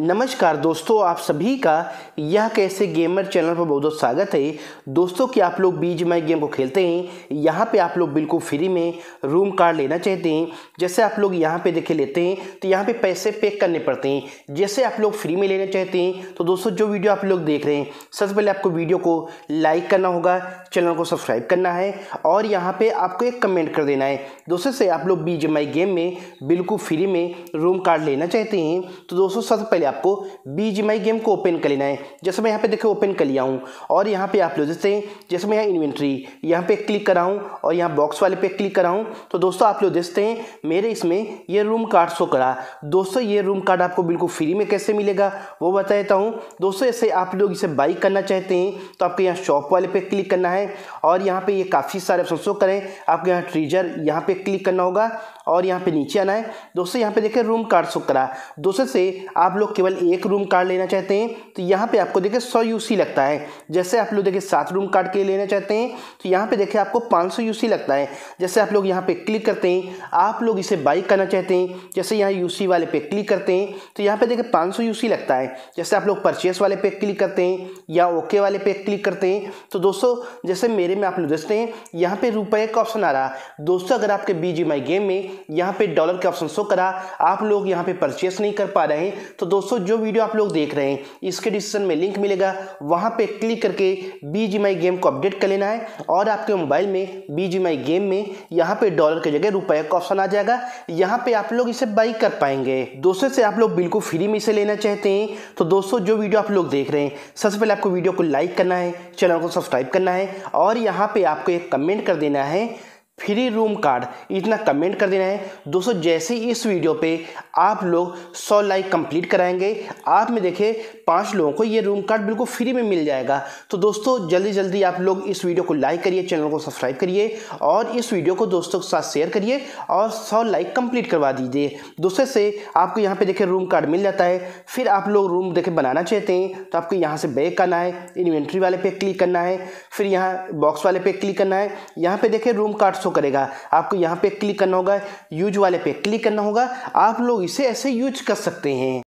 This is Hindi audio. नमस्कार दोस्तों, आप सभी का यह कैसे गेमर चैनल पर बहुत बहुत स्वागत है। दोस्तों, कि आप लोग BGMI गेम को खेलते हैं, यहाँ पे आप लोग बिल्कुल फ्री में रूम कार्ड लेना चाहते हैं। जैसे आप लोग यहाँ पे देखे लेते हैं तो यहाँ पे पैसे पे करने पड़ते हैं। जैसे आप लोग फ्री में लेना चाहते हैं तो दोस्तों, जो वीडियो आप लोग देख रहे हैं, सबसे पहले आपको वीडियो को लाइक करना होगा, चैनल को सब्सक्राइब करना है और यहाँ पर आपको एक कमेंट कर देना है। दोस्तों से आप लोग BGMI गेम में बिल्कुल फ्री में रूम कार्ड लेना चाहते हैं तो दोस्तों, सबसे पहले आपको BGMI गेम को ओपन कर लेना है। जैसे मैं यहाँ पे देखो ओपन कर लिया हूँ और यहाँ पे आप लोग देखते हैं, जैसे मैं यहाँ इन्वेंट्री यहाँ पे क्लिक कर रहा हूँ और यहाँ बॉक्स वाले पे क्लिक कर रहा हूँ तो दोस्तों आप लोग देखते हैं मेरे इसमें ये रूम कार्ड शो करा। दोस्तों, ये रूम कार्ड आपको बिल्कुल फ्री में कैसे मिलेगा वो बता देता हूँ। दोस्तों, ऐसे आप लोग इसे बाई करना चाहते हैं तो आपको यहाँ शॉप वाले पे क्लिक करना है और यहाँ पे ये काफ़ी सारे ऑप्शन शो करें। आपको यहाँ ट्रीजर यहाँ पे क्लिक करना होगा और यहाँ पे नीचे आना है। दोस्तों, यहाँ पे देखिए रूम कार्ड शो करा। दोस्तों से आप लोग केवल एक रूम कार्ड लेना चाहते हैं तो यहाँ पे आपको देखिए 100 UC लगता है। जैसे आप लोग देखिए 7 रूम कार्ड के लिए लेना चाहते हैं तो यहाँ पे देखिए आपको 500 UC लगता है। जैसे आप लोग यहाँ पे क्लिक करते हैं, आप लोग इसे बाई करना चाहते हैं, जैसे यहाँ UC वाले पे क्लिक करते हैं तो यहाँ पे देखिए 500 UC लगता है। जैसे आप लोग परचेस वाले पे क्लिक करते हैं या ओके वाले पे क्लिक करते हैं तो दोस्तों, जैसे मेरे में आप लोग देखते हैं यहाँ पे रुपये का ऑप्शन आ रहा। दोस्तों, अगर आपके BGMI गेम में यहाँ पे डॉलर के ऑप्शन शो करा, आप लोग यहाँ पे परचेस नहीं कर पा रहे हैं तो दोस्तों, जो वीडियो आप लोग देख रहे हैं इसके डिस्क्रिप्शन में लिंक मिलेगा, वहाँ पे क्लिक करके BGMI गेम को अपडेट कर लेना है और आपके मोबाइल में BGMI गेम में यहाँ पे डॉलर की जगह रुपए का ऑप्शन आ जाएगा। यहाँ पे आप लोग इसे बाई कर पाएंगे। दोस्तों से आप लोग बिल्कुल फ्री में इसे लेना चाहते हैं तो दोस्तों, जो वीडियो आप लोग देख रहे हैं, सबसे पहले आपको वीडियो को लाइक करना है, चैनल को सब्सक्राइब करना है और यहाँ पे आपको एक कमेंट कर देना है फ्री रूम कार्ड, इतना कमेंट कर देना है। दोस्तों, जैसे इस वीडियो पे आप लोग 100 लाइक कंप्लीट कराएंगे, आप में देखिए 5 लोगों को ये रूम कार्ड बिल्कुल फ्री में मिल जाएगा। तो दोस्तों, जल्दी जल्दी आप लोग इस वीडियो को लाइक करिए, चैनल को सब्सक्राइब करिए और इस वीडियो को दोस्तों के साथ शेयर करिए और 100 लाइक कंप्लीट करवा दीजिए। दोस्तों से आपको यहाँ पर देखिए रूम कार्ड मिल जाता है। फिर आप लोग रूम देखे बनाना चाहते हैं तो आपको यहाँ से बैक करना है, इन्वेंट्री वाले पे क्लिक करना है, फिर यहाँ बॉक्स वाले पे क्लिक करना है। यहाँ पे देखिए रूम कार्ड करेगा, आपको यहाँ पे क्लिक करना होगा, यूज वाले पे क्लिक करना होगा। आप लोग इसे ऐसे यूज कर सकते हैं।